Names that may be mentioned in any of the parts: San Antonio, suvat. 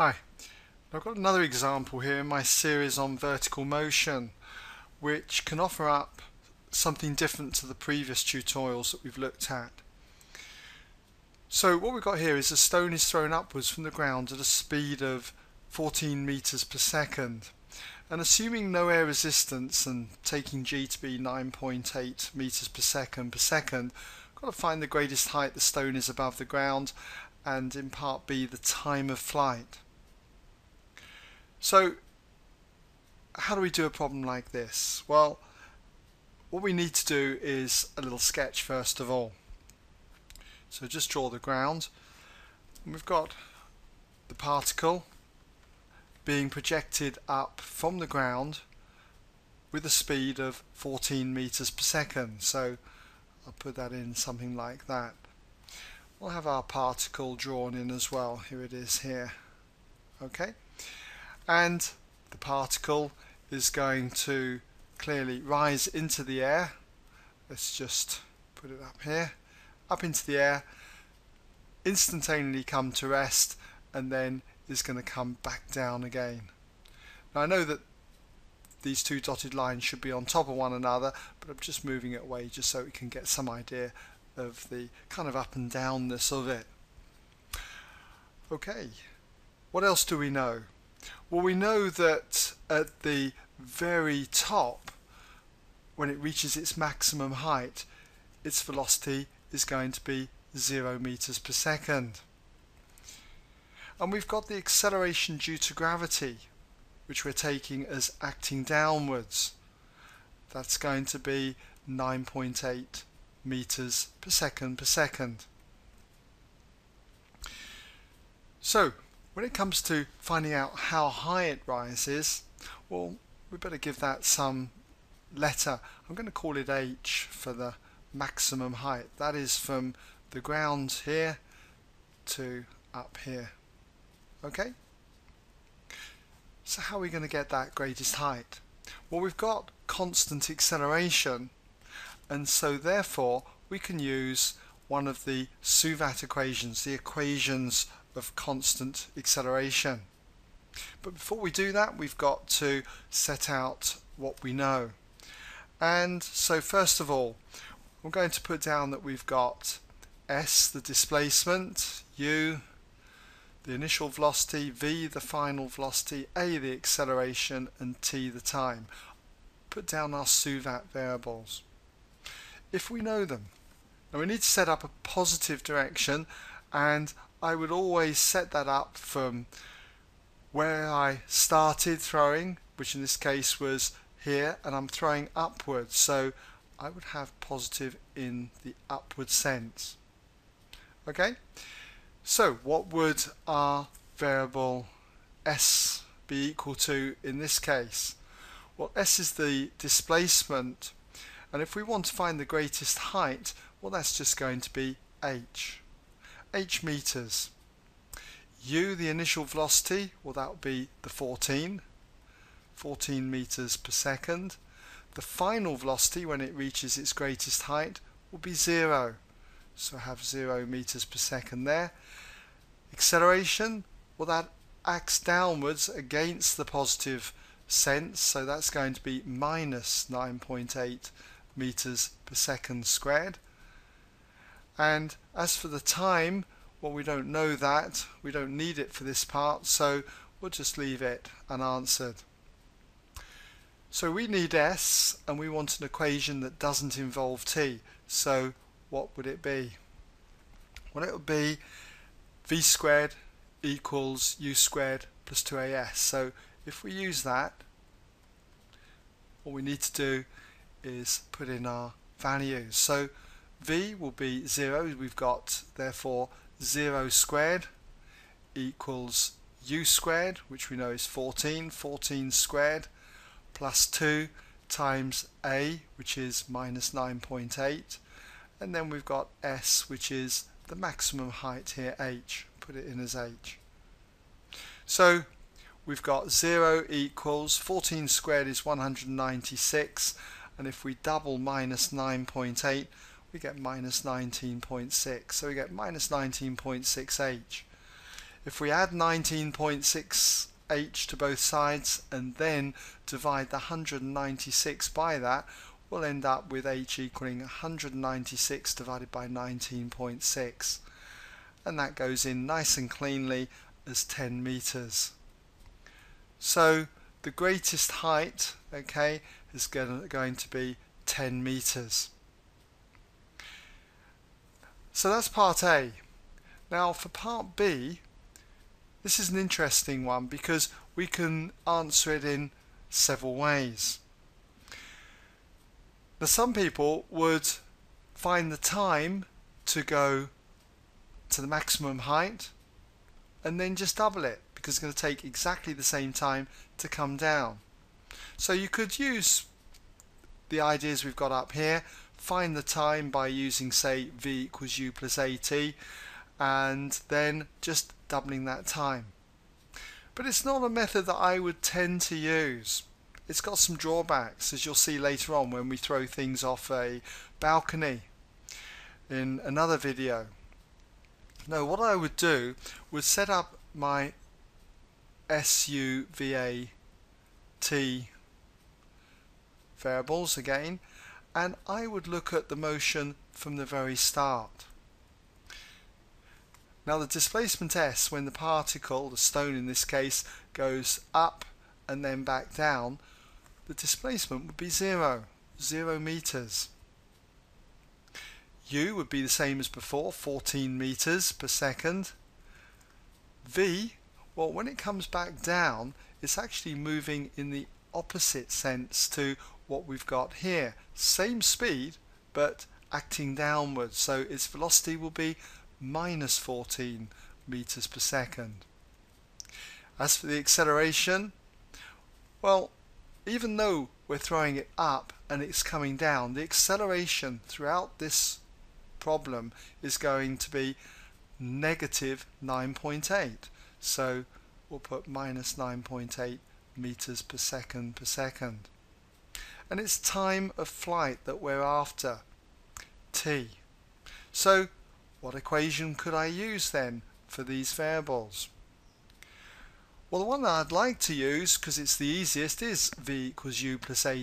Hi, I've got another example here in my series on vertical motion, which can offer up something different to the previous tutorials that we've looked at. So what we've got here is a stone is thrown upwards from the ground at a speed of 14 meters per second, and assuming no air resistance and taking g to be 9.8 meters per second, I've got to find the greatest height the stone is above the ground, and in part B the time of flight. So how do we do a problem like this? Well, what we need to do is a little sketch first of all. So just draw the ground, and we've got the particle being projected up from the ground with a speed of 14 meters per second. So I'll put that in something like that. We'll have our particle drawn in as well. Here it is here. Okay, and the particle is going to clearly rise into the air. Let's just put it up here, up into the air, instantaneously come to rest, and then is going to come back down again. Now I know that these two dotted lines should be on top of one another, but I'm just moving it away just so we can get some idea of the kind of up and downness of it. Okay, what else do we know? Well, we know that at the very top, when it reaches its maximum height, its velocity is going to be 0 meters per second. And we've got the acceleration due to gravity, which we're taking as acting downwards. That's going to be 9.8 meters per second. So when it comes to finding out how high it rises, well, we better give that some letter. I'm going to call it h for the maximum height. That is from the ground here to up here. Okay, so how are we going to get that greatest height? Well, we've got constant acceleration, and so therefore we can use one of the suvat equations, the equations of constant acceleration. But before we do that, we've got to set out what we know. And so first of all, we're going to put down that we've got s, the displacement, u, the initial velocity, v, the final velocity, a, the acceleration, and t, the time. Put down our suvat variables if we know them. Now we need to set up a positive direction, and I would always set that up from where I started throwing, which in this case was here, and I'm throwing upwards, so I would have positive in the upward sense. Okay, so what would our variable s be equal to in this case? Well, s is the displacement, and if we want to find the greatest height, well, that's just going to be h meters. U, the initial velocity, well, that would be the 14 meters per second. The final velocity, when it reaches its greatest height, will be 0, so have 0 meters per second there. Acceleration, well, that acts downwards against the positive sense, so that's going to be minus 9.8 meters per second squared. And as for the time, well, we don't know that, we don't need it for this part, so we'll just leave it unanswered. So we need s, and we want an equation that doesn't involve t, so what would it be? Well, it would be v squared equals u squared plus 2as. So if we use that, all we need to do is put in our values. So v will be 0, we've got therefore 0 squared equals u squared, which we know is 14 squared, plus 2 times a, which is minus 9.8, and then we've got s, which is the maximum height here, h. Put it in as h. So we've got 0 equals 14 squared is 196, and if we double minus 9.8, we get minus 19.6, so we get minus 19.6 h. If we add 19.6h to both sides and then divide the 196 by that, we'll end up with h equaling 196 divided by 19.6, and that goes in nice and cleanly as 10 meters. So the greatest height, okay, is going to be 10 meters. So that's part A. Now for part B, this is an interesting one because we can answer it in several ways. Now some people would find the time to go to the maximum height and then just double it, because it's going to take exactly the same time to come down. So you could use the ideas we've got up here, find the time by using, say, v equals u plus at, and then just doubling that time. But it's not a method that I would tend to use. It's got some drawbacks, as you'll see later on when we throw things off a balcony in another video. Now what I would do was set up my SUVAT variables again, and I would look at the motion from the very start. Now the displacement S, when the particle, the stone in this case, goes up and then back down, the displacement would be 0 meters. U would be the same as before, 14 meters per second. V, well, when it comes back down, it's actually moving in the opposite sense to what we've got here. Same speed, but acting downwards, so its velocity will be minus 14 meters per second. As for the acceleration, well, even though we're throwing it up and it's coming down, the acceleration throughout this problem is going to be negative 9.8. So we'll put minus 9.8 meters per second and it's time of flight that we're after, t. So what equation could I use then for these variables? Well, the one that I'd like to use, because it's the easiest, is v equals u plus at.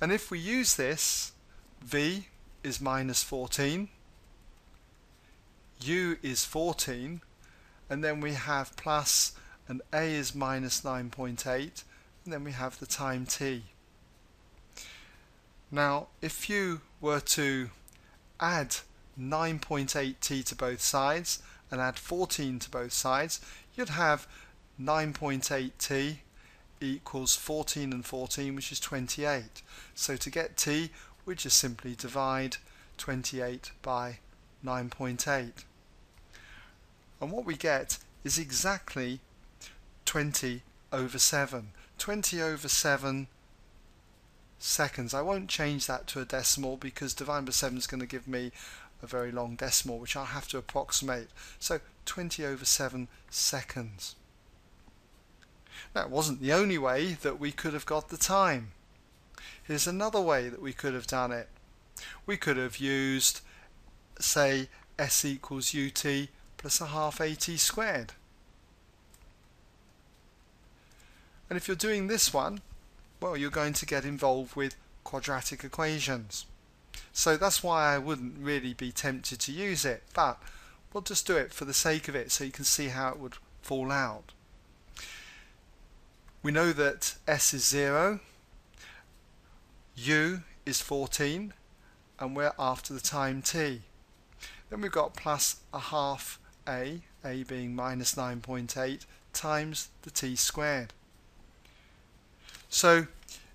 And if we use this, v is minus 14, u is 14, and then we have plus, and a is minus 9.8, and then we have the time t. Now if you were to add 9.8t to both sides and add 14 to both sides, you'd have 9.8t equals 14 and 14, which is 28. So to get t, we just simply divide 28 by 9.8. And what we get is exactly 20 over 7. 20 over 7 seconds. I won't change that to a decimal because divided by 7 is going to give me a very long decimal, which I have to approximate. So 20 over 7 seconds. That wasn't the only way that we could have got the time. Here's another way that we could have done it. We could have used, say, s equals ut plus a half at squared. And if you're doing this one, well, you're going to get involved with quadratic equations. So that's why I wouldn't really be tempted to use it, but we'll just do it for the sake of it so you can see how it would fall out. We know that s is 0, u is 14, and we're after the time t. Then we've got plus a half a being minus 9.8, times the t squared. So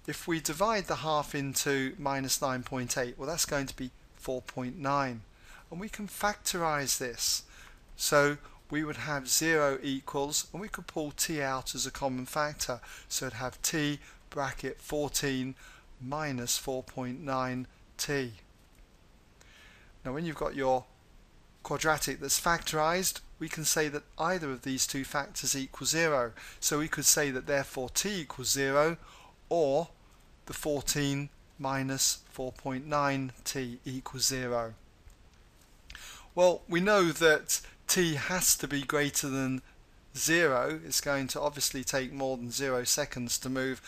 if we divide the half into minus 9.8, well, that's going to be 4.9, and we can factorize this. So we would have 0 equals, and we could pull t out as a common factor, so it'd have t bracket 14 minus 4.9t. Now when you've got your quadratic that's factorized, we can say that either of these two factors equals 0. So we could say that therefore t equals 0, or the 14 minus 4.9t equals 0. Well, we know that t has to be greater than 0. It's going to obviously take more than 0 seconds to move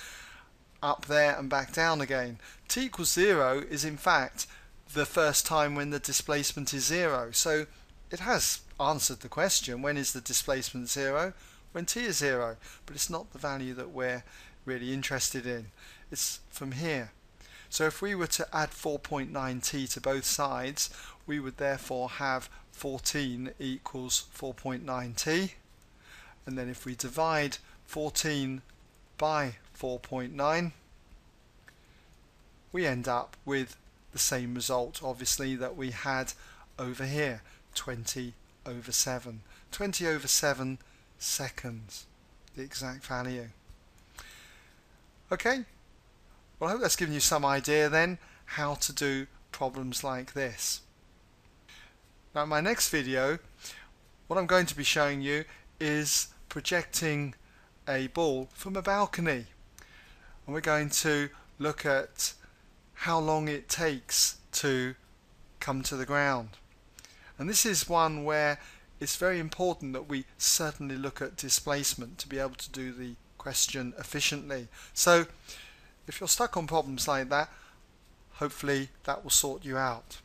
up there and back down again. T equals 0 is in fact the first time when the displacement is 0. So it has answered the question, when is the displacement 0? When t is 0. But it's not the value that we're really interested in. It's from here. So if we were to add 4.9t to both sides, we would therefore have 14 equals 4.9t. And then if we divide 14 by 4.9, we end up with the same result, obviously, that we had over here, 20 over 7 seconds, the exact value. Okay, well, I hope that's given you some idea then how to do problems like this. Now, in my next video, what I'm going to be showing you is projecting a ball from a balcony, and we're going to look at how long it takes to come to the ground. And this is one where it's very important that we certainly look at displacement to be able to do the question efficiently. So if you're stuck on problems like that, hopefully that will sort you out.